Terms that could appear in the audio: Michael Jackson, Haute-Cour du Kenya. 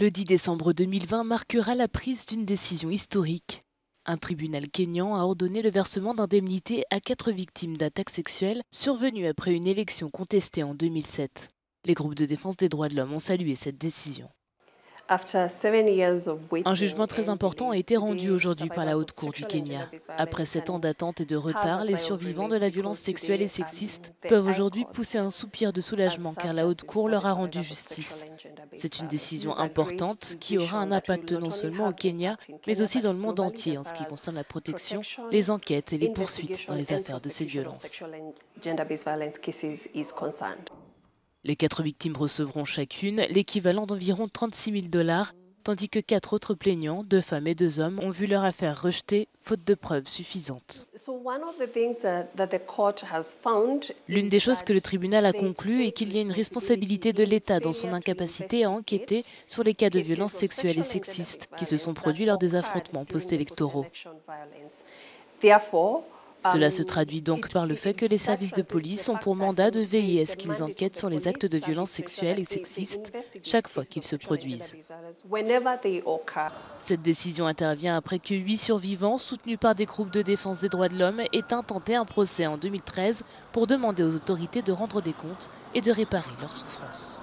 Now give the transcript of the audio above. Le 10 décembre 2020 marquera la prise d'une décision historique. Un tribunal kényan a ordonné le versement d'indemnités à 4 victimes d'attaques sexuelles survenues après une élection contestée en 2007. Les groupes de défense des droits de l'homme ont salué cette décision. Un jugement très important a été rendu aujourd'hui par la Haute-Cour du Kenya. Après 7 ans d'attente et de retard, les survivants de la violence sexuelle et sexiste peuvent aujourd'hui pousser un soupir de soulagement car la Haute-Cour leur a rendu justice. C'est une décision importante qui aura un impact non seulement au Kenya, mais aussi dans le monde entier en ce qui concerne la protection, les enquêtes et les poursuites dans les affaires de ces violences. Les 4 victimes recevront chacune l'équivalent d'environ 36 000 $, tandis que 4 autres plaignants, 2 femmes et 2 hommes, ont vu leur affaire rejetée, faute de preuves suffisantes. L'une des choses que le tribunal a conclu est qu'il y a une responsabilité de l'État dans son incapacité à enquêter sur les cas de violences sexuelles et sexistes qui se sont produits lors des affrontements post-électoraux. Cela se traduit donc par le fait que les services de police ont pour mandat de veiller à ce qu'ils enquêtent sur les actes de violence sexuelle et sexiste chaque fois qu'ils se produisent. Cette décision intervient après que 8 survivants, soutenus par des groupes de défense des droits de l'homme, aient intenté un procès en 2013 pour demander aux autorités de rendre des comptes et de réparer leurs souffrances.